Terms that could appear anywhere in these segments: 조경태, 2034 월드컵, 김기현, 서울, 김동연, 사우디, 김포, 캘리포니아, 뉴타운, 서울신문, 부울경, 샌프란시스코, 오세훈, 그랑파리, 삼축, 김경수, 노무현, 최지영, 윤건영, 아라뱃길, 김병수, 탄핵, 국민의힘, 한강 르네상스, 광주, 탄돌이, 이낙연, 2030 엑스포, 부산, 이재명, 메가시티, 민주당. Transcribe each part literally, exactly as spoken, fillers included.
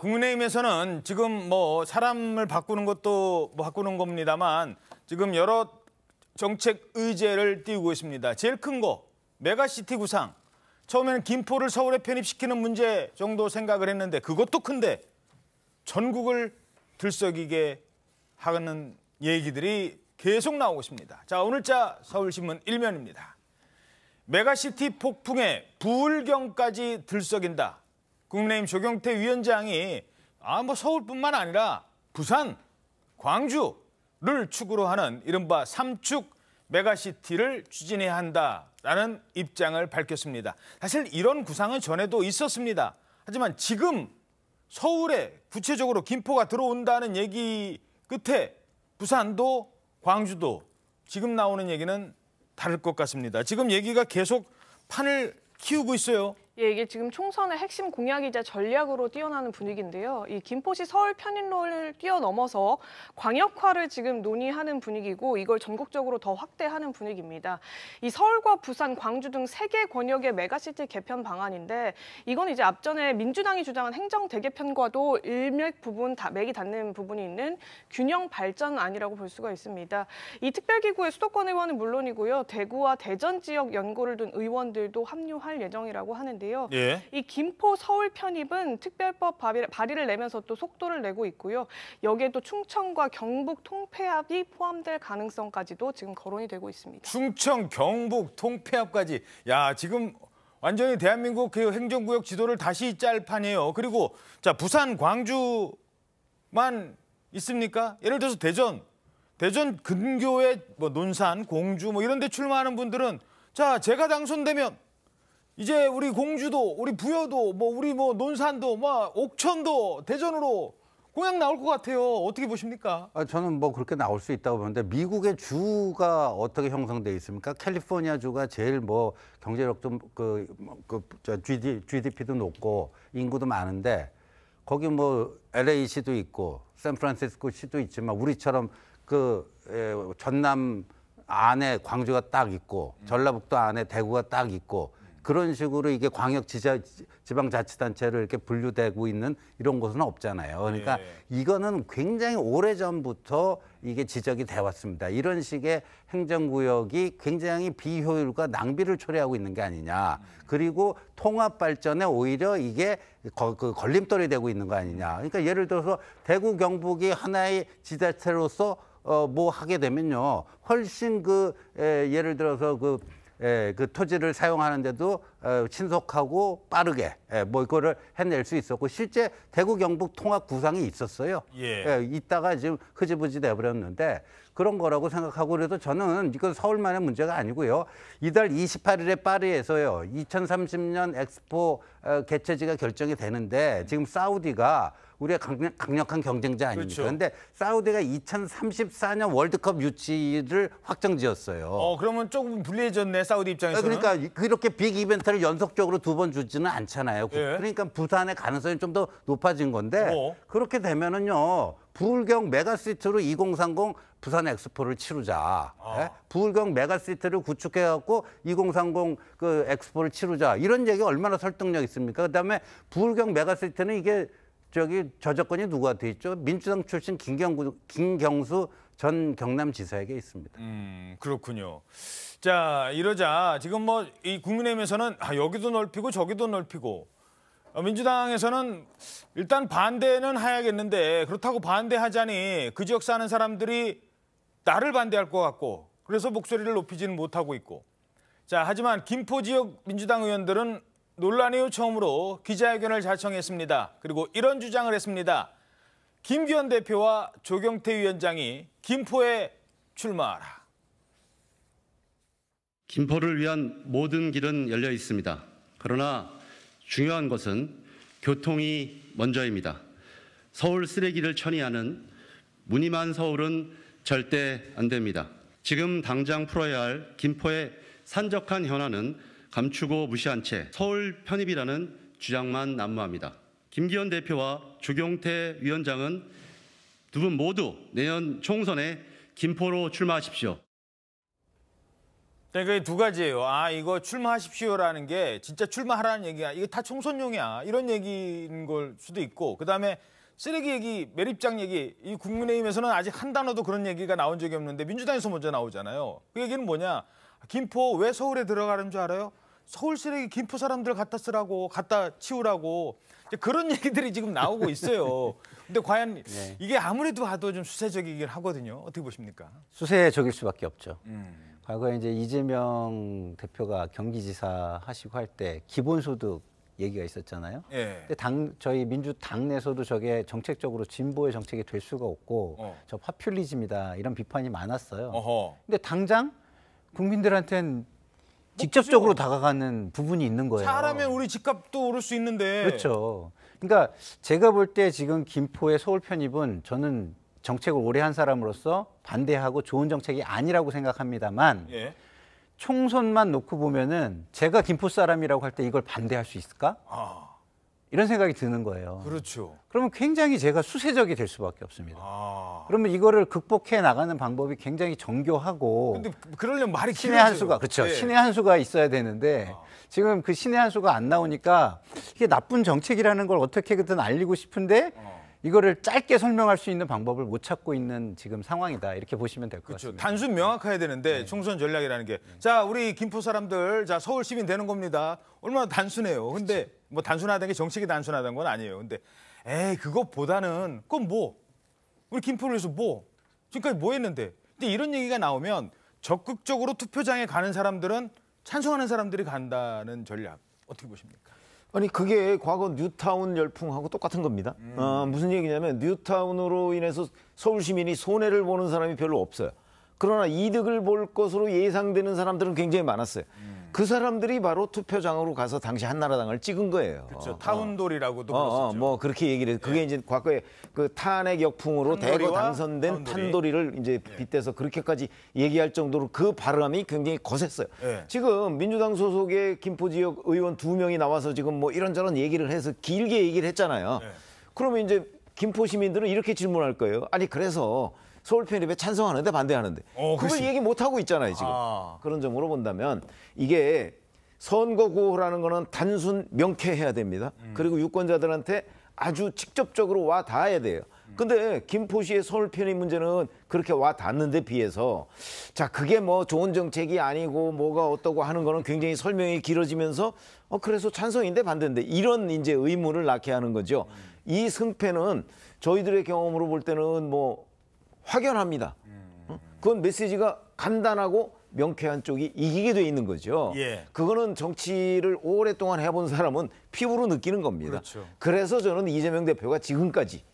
국민의힘에서는 지금 뭐 사람을 바꾸는 것도 바꾸는 겁니다만 지금 여러 정책 의제를 띄우고 있습니다. 제일 큰 거, 메가시티 구상. 처음에는 김포를 서울에 편입시키는 문제 정도 생각을 했는데 그것도 큰데 전국을 들썩이게 하는 얘기들이 계속 나오고 있습니다. 자, 오늘자 서울신문 일면입니다. 메가시티 폭풍에 부울경까지 들썩인다. 국민의힘 조경태 위원장이 아, 뭐 서울뿐만 아니라 부산, 광주를 축으로 하는 이른바 삼축 메가시티를 추진해야 한다라는 입장을 밝혔습니다. 사실 이런 구상은 전에도 있었습니다. 하지만 지금 서울에 구체적으로 김포가 들어온다는 얘기 끝에 부산도 광주도 지금 나오는 얘기는 다를 것 같습니다. 지금 얘기가 계속 판을 키우고 있어요. 예, 이게 지금 총선의 핵심 공약이자 전략으로 뛰어나는 분위기인데요. 이 김포시 서울 편입론을 뛰어넘어서 광역화를 지금 논의하는 분위기고 이걸 전국적으로 더 확대하는 분위기입니다. 이 서울과 부산, 광주 등 세 개 권역의 메가시티 개편 방안인데 이건 이제 앞전에 민주당이 주장한 행정 대개편과도 일맥 부분 다 맥이 닿는 부분이 있는 균형 발전안이라고 볼 수가 있습니다. 이 특별기구의 수도권 의원은 물론이고요, 대구와 대전 지역 연고를 둔 의원들도 합류할 예정이라고 하는데요. 예. 이 김포 서울 편입은 특별법 발의를 내면서 또 속도를 내고 있고요. 여기에 또 충청과 경북 통폐합이 포함될 가능성까지도 지금 거론이 되고 있습니다. 충청, 경북 통폐합까지. 야, 지금 완전히 대한민국 그 행정구역 지도를 다시 짤 판이에요. 그리고 자, 부산, 광주만 있습니까? 예를 들어서 대전, 대전 근교의 뭐 논산, 공주 뭐 이런 데 출마하는 분들은 자, 제가 당선되면 이제 우리 공주도, 우리 부여도, 뭐 우리 뭐 논산도, 뭐 옥천도 대전으로 공약 나올 것 같아요. 어떻게 보십니까? 아, 저는 뭐 그렇게 나올 수 있다고 보는데 미국의 주가 어떻게 형성돼 있습니까? 캘리포니아 주가 제일 뭐 경제력 좀 그 그 지디피도 높고 인구도 많은데 거기 뭐 엘에이 시도 있고 샌프란시스코 시도 있지만 우리처럼 그 에, 전남 안에 광주가 딱 있고 전라북도 안에 대구가 딱 있고. 그런 식으로 이게 광역 지자, 지방자치단체로 이렇게 분류되고 있는 이런 곳은 없잖아요. 그러니까 예. 이거는 굉장히 오래전부터 이게 지적이 돼 왔습니다. 이런 식의 행정구역이 굉장히 비효율과 낭비를 초래하고 있는 게 아니냐. 그리고 통합 발전에 오히려 이게 거, 그 걸림돌이 되고 있는 거 아니냐. 그러니까 예를 들어서 대구 경북이 하나의 지자체로서 어, 뭐 하게 되면요. 훨씬 그 에, 예를 들어서 그 예, 그 토지를 사용하는데도 어, 신속하고 빠르게 예, 뭐 이거를 해낼 수 있었고 실제 대구 경북 통합 구상이 있었어요. 예. 예, 있다가 지금 흐지부지 돼버렸는데 그런 거라고 생각하고 그래도 저는 이건 서울만의 문제가 아니고요. 이달 이십팔 일에 파리에서요 이천삼십 년 엑스포 개최지가 결정이 되는데 지금 사우디가 우리의 강력, 강력한 경쟁자 아닙니까? 그런데 그렇죠. 사우디가 이천삼십사 년 월드컵 유치를 확정지었어요. 어, 그러면 조금 불리해졌네, 사우디 입장에서는. 그러니까 그렇게 빅 이벤트를 연속적으로 두 번 주지는 않잖아요. 예. 그러니까 부산의 가능성이 좀 더 높아진 건데 어. 그렇게 되면은요. 부울경 메가시티로 이공삼공 부산 엑스포를 치르자. 아. 예? 부울경 메가시티를 구축해갖고 이공삼공 그 엑스포를 치르자. 이런 얘기가 얼마나 설득력 있습니까? 그다음에 부울경 메가시티는 이게 저기 저작권이 누가 돼 있죠? 민주당 출신 김경구, 김경수 전 경남지사에게 있습니다. 음, 그렇군요. 자, 이러자 지금 뭐 이 국민의힘에서는 아, 여기도 넓히고 저기도 넓히고 민주당에서는 일단 반대는 해야겠는데 그렇다고 반대하자니 그 지역 사는 사람들이 나를 반대할 것 같고 그래서 목소리를 높이지는 못하고 있고 자 하지만 김포 지역 민주당 의원들은 논란 이후 처음으로 기자회견을 자청했습니다. 그리고 이런 주장을 했습니다. 김기현 대표와 조경태 위원장이 김포에 출마하라. 김포를 위한 모든 길은 열려 있습니다. 그러나 중요한 것은 교통이 먼저입니다. 서울 쓰레기를 처리하는 무늬만 서울은 절대 안 됩니다. 지금 당장 풀어야 할 김포의 산적한 현안은 감추고 무시한 채 서울 편입이라는 주장만 난무합니다. 김기현 대표와 조경태 위원장은 두 분 모두 내년 총선에 김포로 출마하십시오. 그러니까 두 가지예요. 아, 이거 출마하십시오라는 게 진짜 출마하라는 얘기야. 이게 다 총선용이야. 이런 얘기인 걸 수도 있고. 그다음에 쓰레기 얘기, 매립장 얘기. 이 국민의힘에서는 아직 한 단어도 그런 얘기가 나온 적이 없는데 민주당에서 먼저 나오잖아요. 그 얘기는 뭐냐. 김포 왜 서울에 들어가는 줄 알아요? 서울 쓰레기 김포 사람들 갖다 쓰라고, 갖다 치우라고. 이제 그런 얘기들이 지금 나오고 있어요. 근데 과연 네. 이게 아무래도 봐도 좀 수세적이긴 하거든요. 어떻게 보십니까? 수세적일 수밖에 없죠. 음. 과거에 이제 이재명 대표가 경기지사 하시고 할 때 기본소득 얘기가 있었잖아요. 예. 근데 당 저희 민주당 내에서도 저게 정책적으로 진보의 정책이 될 수가 없고 어. 저 파퓰리즘이다 이런 비판이 많았어요. 어허. 근데 당장 국민들한테는 직접적으로 다가가는 부분이 있는 거예요. 잘하면 우리 집값도 오를 수 있는데. 그렇죠. 그러니까 제가 볼 때 지금 김포의 서울 편입은 저는 정책을 오래 한 사람으로서 반대하고 좋은 정책이 아니라고 생각합니다만 예. 총선만 놓고 보면은 제가 김포 사람이라고 할 때 이걸 반대할 수 있을까? 아. 이런 생각이 드는 거예요. 그렇죠. 그러면 굉장히 제가 수세적이 될 수밖에 없습니다. 아. 그러면 이거를 극복해 나가는 방법이 굉장히 정교하고. 근데 그러려면 말이 길어져요. 신의 한 수가 그렇죠. 네. 신의 한 수가 있어야 되는데 아. 지금 그 신의 한 수가 안 나오니까 이게 나쁜 정책이라는 걸 어떻게든 알리고 싶은데 아. 이거를 짧게 설명할 수 있는 방법을 못 찾고 있는 지금 상황이다. 이렇게 보시면 될 것 같습니다. 단순 명확해야 되는데 네. 총선 전략이라는 게. 네. 자, 우리 김포 사람들 자 서울 시민 되는 겁니다. 얼마나 단순해요. 근데 그치. 뭐 단순하다는 게 정책이 단순하다는 건 아니에요. 근데 에이 그것보다는 그건 뭐 우리 김포를 위해서 뭐 지금까지 뭐 했는데. 근데 이런 얘기가 나오면 적극적으로 투표장에 가는 사람들은 찬성하는 사람들이 간다는 전략 어떻게 보십니까? 아니 그게 과거 뉴타운 열풍하고 똑같은 겁니다. 음. 어, 무슨 얘기냐면 뉴타운으로 인해서 서울 시민이 손해를 보는 사람이 별로 없어요. 그러나 이득을 볼 것으로 예상되는 사람들은 굉장히 많았어요. 음. 그 사람들이 바로 투표장으로 가서 당시 한나라당을 찍은 거예요. 그렇죠. 타운돌이라고도 불렀었죠. 어, 어, 뭐 그렇게 얘기를 그게 예. 이제 과거에 그 탄핵 역풍으로 대거 당선된 탄돌이. 탄돌이를 이제 빗대서 그렇게까지 얘기할 정도로 그 발음이 굉장히 거셌어요. 예. 지금 민주당 소속의 김포 지역 의원 두 명이 나와서 지금 뭐 이런저런 얘기를 해서 길게 얘기를 했잖아요. 예. 그러면 이제 김포 시민들은 이렇게 질문할 거예요. 아니 그래서 서울 편입에 찬성하는데 반대하는데 어, 그걸 그치. 얘기 못하고 있잖아요 지금. 아. 그런 점으로 본다면 이게 선거구호라는 거는 단순 명쾌해야 됩니다. 음. 그리고 유권자들한테 아주 직접적으로 와 닿아야 돼요. 음. 근데 김포시의 서울 편입 문제는 그렇게 와 닿는데 비해서 자 그게 뭐 좋은 정책이 아니고 뭐가 어떠고 하는 거는 굉장히 설명이 길어지면서 어 그래서 찬성인데 반대인데 이런 이제 의문을 낳게 하는 거죠. 음. 이 승패는 저희들의 경험으로 볼 때는 뭐 확연합니다. 그건 메시지가 간단하고 명쾌한 쪽이 이기게 돼 있는 거죠. 예. 그거는 정치를 오랫동안 해본 사람은 피부로 느끼는 겁니다. 그렇죠. 그래서 저는 이재명 대표가 지금까지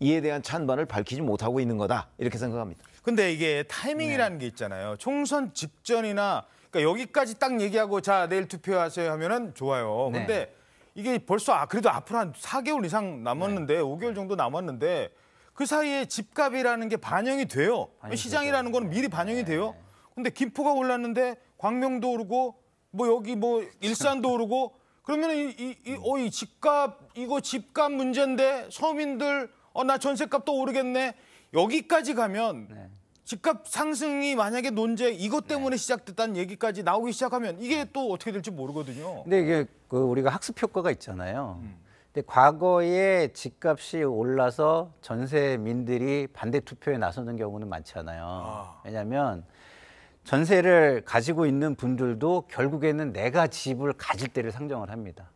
이에 대한 찬반을 밝히지 못하고 있는 거다 이렇게 생각합니다. 근데 이게 타이밍이라는 네. 게 있잖아요. 총선 직전이나 그러니까 여기까지 딱 얘기하고 자 내일 투표하세요 하면은 좋아요. 네. 근데 이게 벌써 아 그래도 앞으로 한 사 개월 이상 남았는데 네. 오 개월 정도 남았는데. 그 사이에 집값이라는 게 반영이 돼요. 반영이 시장이라는 되죠. 건 미리 반영이 네. 돼요. 근데 김포가 올랐는데 광명도 오르고 뭐 여기 뭐 일산도 오르고 그러면 이, 이, 이, 어, 이 집값 이거 집값 문제인데 서민들 어, 나 전셋값도 오르겠네. 여기까지 가면 네. 집값 상승이 만약에 논제 이것 때문에 네. 시작됐다는 얘기까지 나오기 시작하면 이게 또 어떻게 될지 모르거든요. 근데 이게 그 우리가 학습 효과가 있잖아요. 음. 근데 과거에 집값이 올라서 전세민들이 반대 투표에 나서는 경우는 많지 않아요. 아. 왜냐하면 전세를 가지고 있는 분들도 결국에는 내가 집을 가질 때를 상정을 합니다.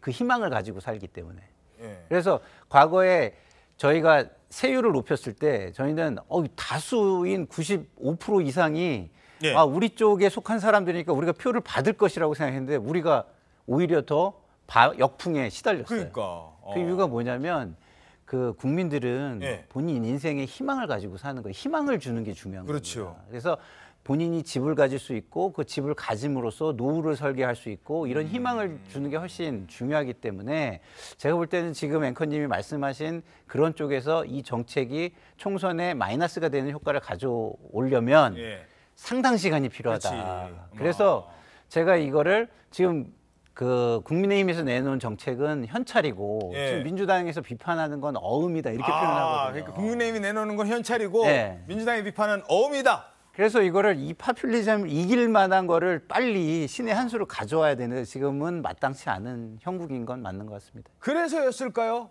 그 희망을 가지고 살기 때문에. 예. 그래서 과거에 저희가 세율을 높였을 때 저희는 어, 다수인 구십오 퍼센트 이상이 예. 아, 우리 쪽에 속한 사람들이니까 우리가 표를 받을 것이라고 생각했는데 우리가 오히려 더 바, 역풍에 시달렸어요. 그러니까. 어. 그 이유가 뭐냐면 그 국민들은 예. 본인 인생에 희망을 가지고 사는 거예요. 희망을 주는 게 중요한 그렇죠. 겁니다. 그래서 본인이 집을 가질 수 있고 그 집을 가짐으로써 노후를 설계할 수 있고 이런 희망을 주는 게 훨씬 중요하기 때문에 제가 볼 때는 지금 앵커님이 말씀하신 그런 쪽에서 이 정책이 총선에 마이너스가 되는 효과를 가져오려면 예. 상당 시간이 필요하다. 그치. 그래서 제가 이거를 지금 그 국민의힘에서 내놓은 정책은 현찰이고 예. 지금 민주당에서 비판하는 건 어음이다 이렇게 아, 표현하거든요. 그러니까 국민의힘이 내놓는 건 현찰이고 예. 민주당이 비판은 어음이다. 그래서 이거를 이 파퓰리즘을 이길 만한 거를 빨리 신의 한 수로 가져와야 되는데 지금은 마땅치 않은 형국인 건 맞는 것 같습니다. 그래서였을까요?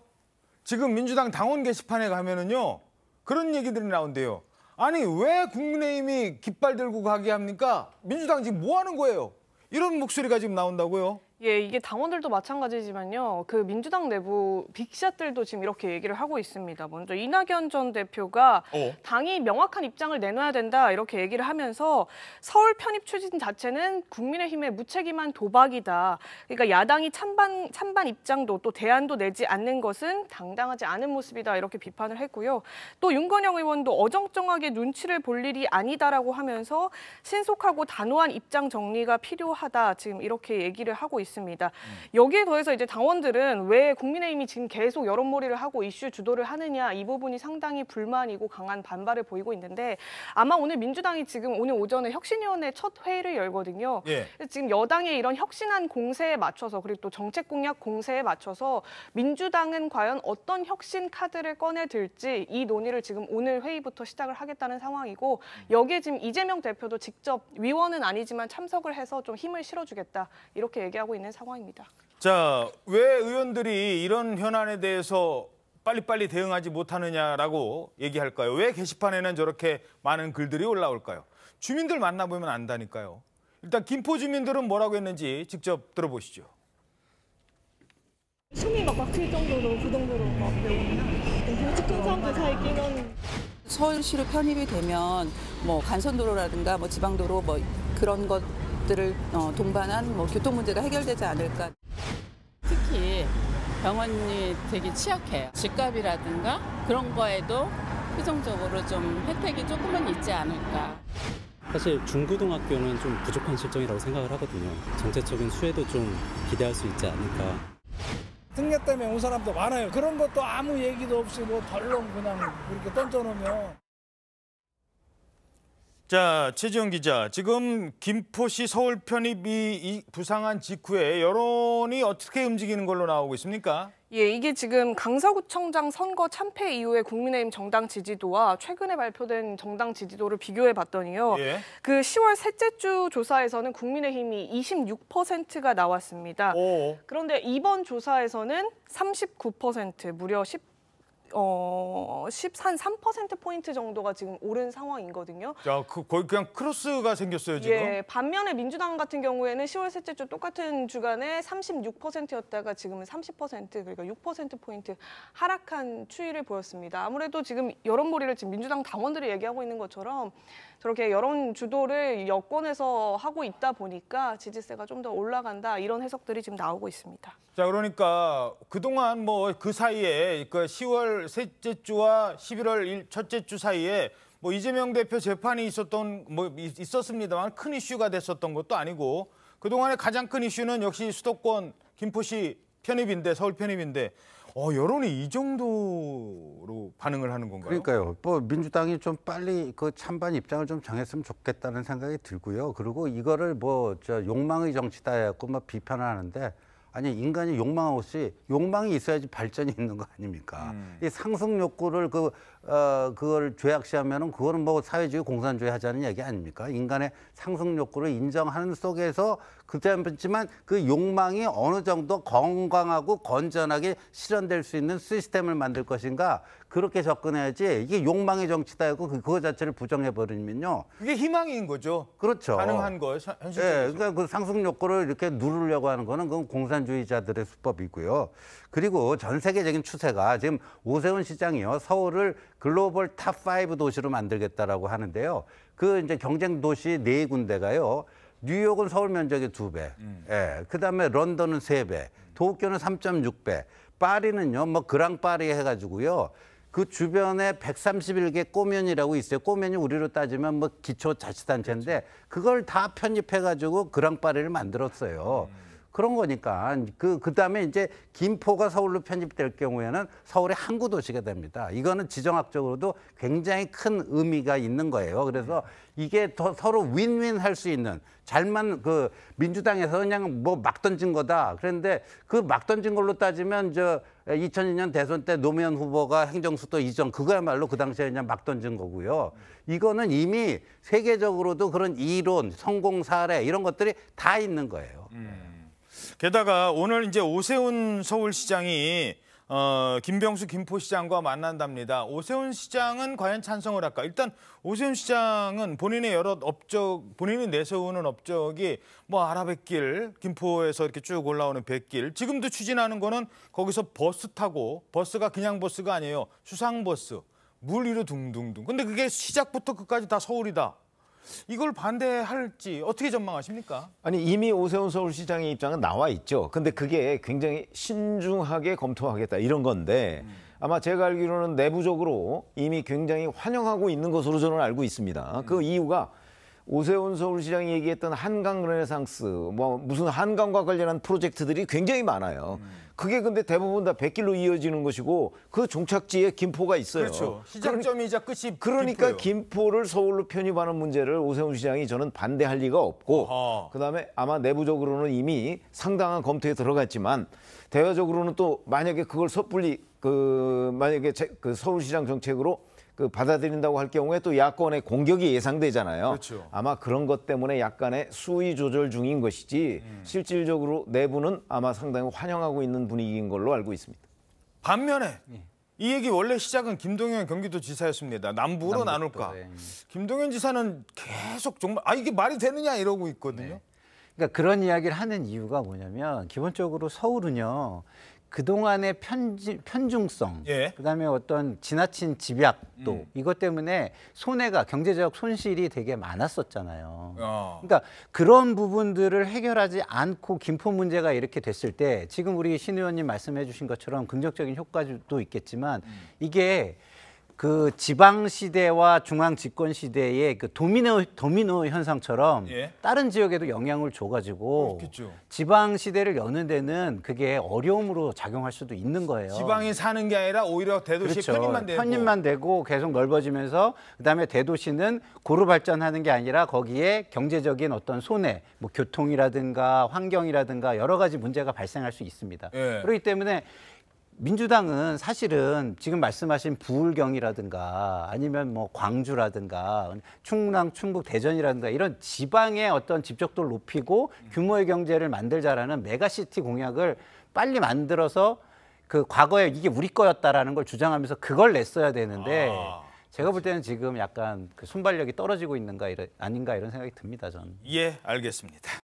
지금 민주당 당원 게시판에 가면은요, 그런 얘기들이 나온대요. 아니, 왜 국민의힘이 깃발 들고 가게 합니까? 민주당 지금 뭐 하는 거예요? 이런 목소리가 지금 나온다고요? 예, 이게 당원들도 마찬가지지만요. 그 민주당 내부 빅샷들도 지금 이렇게 얘기를 하고 있습니다. 먼저 이낙연 전 대표가 어? 당이 명확한 입장을 내놔야 된다 이렇게 얘기를 하면서 서울 편입 추진 자체는 국민의힘의 무책임한 도박이다. 그러니까 야당이 찬반, 찬반 입장도 또 대안도 내지 않는 것은 당당하지 않은 모습이다 이렇게 비판을 했고요. 또 윤건영 의원도 어정쩡하게 눈치를 볼 일이 아니다라고 하면서 신속하고 단호한 입장 정리가 필요하다 지금 이렇게 얘기를 하고 있습니다. 있습니다. 여기에 더해서 이제 당원들은 왜 국민의힘이 지금 계속 여론몰이를 하고 이슈 주도를 하느냐 이 부분이 상당히 불만이고 강한 반발을 보이고 있는데 아마 오늘 민주당이 지금 오늘 오전에 혁신위원회 첫 회의를 열거든요. 예. 지금 여당의 이런 혁신한 공세에 맞춰서 그리고 또 정책 공약 공세에 맞춰서 민주당은 과연 어떤 혁신 카드를 꺼내들지 이 논의를 지금 오늘 회의부터 시작을 하겠다는 상황이고 여기에 지금 이재명 대표도 직접 위원은 아니지만 참석을 해서 좀 힘을 실어주겠다 이렇게 얘기하고 있는 상황입니다. 자, 왜 의원들이 이런 현안에 대해서 빨리빨리 대응하지 못하느냐라고 얘기할까요? 왜 게시판에는 저렇게 많은 글들이 올라올까요? 주민들 만나보면 안다니까요. 일단 김포 주민들은 뭐라고 했는지 직접 들어보시죠. 숨이 막 막힐 정도로 그 정도로 막 정치 큰 사람들 사이 끼는 서울시로 편입이 되면 뭐 간선도로라든가 뭐 지방도로 뭐 그런 것 들을 동반한 뭐 교통 문제가 해결되지 않을까. 특히 병원이 되게 취약해요. 집값이라든가 그런 거에도 최종적으로 좀 혜택이 조금은 있지 않을까. 사실 중고등학교는 좀 부족한 실정이라고 생각을 하거든요. 정체적인 수혜도 좀 기대할 수 있지 않을까. 등려 때문에 온 사람도 많아요. 그런 것도 아무 얘기도 없이 뭐 덜렁 그냥 이렇게 던져놓으면. 자, 최지영 기자, 지금 김포시 서울 편입이 부상한 직후에 여론이 어떻게 움직이는 걸로 나오고 있습니까? 예, 이게 지금 강서구청장 선거 참패 이후의 국민의힘 정당 지지도와 최근에 발표된 정당 지지도를 비교해봤더니요. 예. 그 시월 셋째 주 조사에서는 국민의힘이 이십육 퍼센트가 나왔습니다. 오. 그런데 이번 조사에서는 삼십구 퍼센트, 무려 십 어, 십삼 퍼센트 포인트 정도가 지금 오른 상황이거든요. 야, 그 거의 그냥 크로스가 생겼어요, 지금. 예, 반면에 민주당 같은 경우에는 시월 셋째 주 똑같은 주간에 삼십육 퍼센트였다가 지금은 삼십 퍼센트, 그러니까 육 퍼센트 포인트 하락한 추이를 보였습니다. 아무래도 지금 여론몰이를 지금 민주당 당원들이 얘기하고 있는 것처럼 저렇게 여론 주도를 여권에서 하고 있다 보니까 지지세가 좀 더 올라간다 이런 해석들이 지금 나오고 있습니다. 자, 그러니까 그동안 뭐 그 사이에 그 시월 셋째 주와 십일월 첫째 주 사이에 뭐 이재명 대표 재판이 있었던 뭐 있었습니다만 큰 이슈가 됐었던 것도 아니고 그동안의 가장 큰 이슈는 역시 수도권 김포시 편입인데 서울 편입인데 어, 여론이 이 정도로 반응을 하는 건가요? 그러니까요. 뭐 민주당이 좀 빨리 그 찬반 입장을 좀 정했으면 좋겠다는 생각이 들고요. 그리고 이거를 뭐 저 욕망의 정치다 해갖고 막 비판을 하는데. 아니, 인간이 욕망 없이 욕망이 있어야지 발전이 있는 거 아닙니까? 음. 이 상승 욕구를 그 어, 그걸 죄악시하면은 그거는 뭐 사회주의 공산주의 하자는 얘기 아닙니까? 인간의 상승 욕구를 인정하는 속에서 그때였지만 그 욕망이 어느 정도 건강하고 건전하게 실현될 수 있는 시스템을 만들 것인가? 그렇게 접근해야지 이게 욕망의 정치다 하고 그거 자체를 부정해 버리면요. 이게 희망인 거죠. 그렇죠. 가능한 거예요. 현실적으로. 예, 그러니까 그 상승 욕구를 이렇게 누르려고 하는 거는 그건 공산 주의자들의 수법이고요. 그리고 전 세계적인 추세가 지금 오세훈 시장이요. 서울을 글로벌 탑 파이브 도시로 만들겠다라고 하는데요. 그 이제 경쟁 도시 네 군데가요. 뉴욕은 서울 면적의 두 배, 음. 예, 그다음에 런던은 세 배, 도쿄는 삼 점 육 배, 파리는요. 뭐 그랑파리 해가지고요. 그 주변에 백삼십일 개 꼬면이라고 있어요. 꼬면이 우리로 따지면 뭐 기초 자치단체인데 그걸 다 편입해가지고 그랑파리를 만들었어요. 음. 그런 거니까 그 그다음에 이제 김포가 서울로 편입될 경우에는 서울의 항구 도시가 됩니다. 이거는 지정학적으로도 굉장히 큰 의미가 있는 거예요. 그래서 이게 더 서로 윈윈할 수 있는 잘만 그 민주당에서 그냥 뭐 막 던진 거다. 그런데 그 막 던진 걸로 따지면 저 이천이 년 대선 때 노무현 후보가 행정수도 이전 그거야말로 그 당시에 그냥 막 던진 거고요. 이거는 이미 세계적으로도 그런 이론, 성공 사례 이런 것들이 다 있는 거예요. 음. 게다가 오늘 이제 오세훈 서울시장이 어, 김병수 김포시장과 만난답니다. 오세훈 시장은 과연 찬성을 할까? 일단 오세훈 시장은 본인의 여러 업적, 본인이 내세우는 업적이 뭐 아라뱃길, 김포에서 이렇게 쭉 올라오는 뱃길. 지금도 추진하는 거는 거기서 버스 타고, 버스가 그냥 버스가 아니에요. 수상버스, 물 위로 둥둥둥. 근데 그게 시작부터 끝까지 다 서울이다. 이걸 반대할지 어떻게 전망하십니까? 아니 이미 오세훈 서울시장의 입장은 나와 있죠. 근데 그게 굉장히 신중하게 검토하겠다 이런 건데 음. 아마 제가 알기로는 내부적으로 이미 굉장히 환영하고 있는 것으로 저는 알고 있습니다. 음. 그 이유가 오세훈 서울시장이 얘기했던 한강 르네상스 뭐 무슨 한강과 관련한 프로젝트들이 굉장히 많아요. 음. 그게 근데 대부분 다 백길로 이어지는 것이고 그 종착지에 김포가 있어요. 그렇죠. 시작점이자 끝이 그러니까 김포예요. 김포를 서울로 편입하는 문제를 오세훈 시장이 저는 반대할 리가 없고 아. 그다음에 아마 내부적으로는 이미 상당한 검토에 들어갔지만 대외적으로는 또 만약에 그걸 섣불리 그 만약에 그 서울시장 정책으로 그 받아들인다고 할 경우에 또 야권의 공격이 예상되잖아요. 그렇죠. 아마 그런 것 때문에 약간의 수위 조절 중인 것이지 음. 실질적으로 내부는 아마 상당히 환영하고 있는 분위기인 걸로 알고 있습니다. 반면에 예. 이 얘기 원래 시작은 김동연 경기도지사였습니다. 남부로 남북도, 나눌까. 네. 김동연 지사는 계속 정말 아 이게 말이 되느냐 이러고 있거든요. 네. 그러니까 그런 이야기를 하는 이유가 뭐냐면 기본적으로 서울은요. 그동안의 편지, 편중성, 예. 그다음에 어떤 지나친 집약도 음. 이것 때문에 손해가 경제적 손실이 되게 많았었잖아요. 어. 그러니까 그런 부분들을 해결하지 않고 김포 문제가 이렇게 됐을 때 지금 우리 신 의원님 말씀해 주신 것처럼 긍정적인 효과도 있겠지만 음. 이게 그 지방 시대와 중앙 집권 시대의 그 도미노 도미노 현상처럼 예? 다른 지역에도 영향을 줘가지고 그렇겠죠. 지방 시대를 여는 데는 그게 어려움으로 작용할 수도 있는 거예요. 지방이 사는 게 아니라 오히려 대도시 그렇죠. 편입만 되고 편입만 되고 계속 넓어지면서 그다음에 대도시는 고루 발전하는 게 아니라 거기에 경제적인 어떤 손해, 뭐 교통이라든가 환경이라든가 여러 가지 문제가 발생할 수 있습니다. 예. 그렇기 때문에. 민주당은 사실은 지금 말씀하신 부울경이라든가 아니면 뭐 광주라든가 충남, 충북, 대전이라든가 이런 지방의 어떤 집적도를 높이고 규모의 경제를 만들자라는 메가시티 공약을 빨리 만들어서 그 과거에 이게 우리 거였다라는 걸 주장하면서 그걸 냈어야 되는데 아, 제가 볼 때는 지금 약간 그 순발력이 떨어지고 있는가 이런, 아닌가 이런 생각이 듭니다, 저는. 예, 알겠습니다.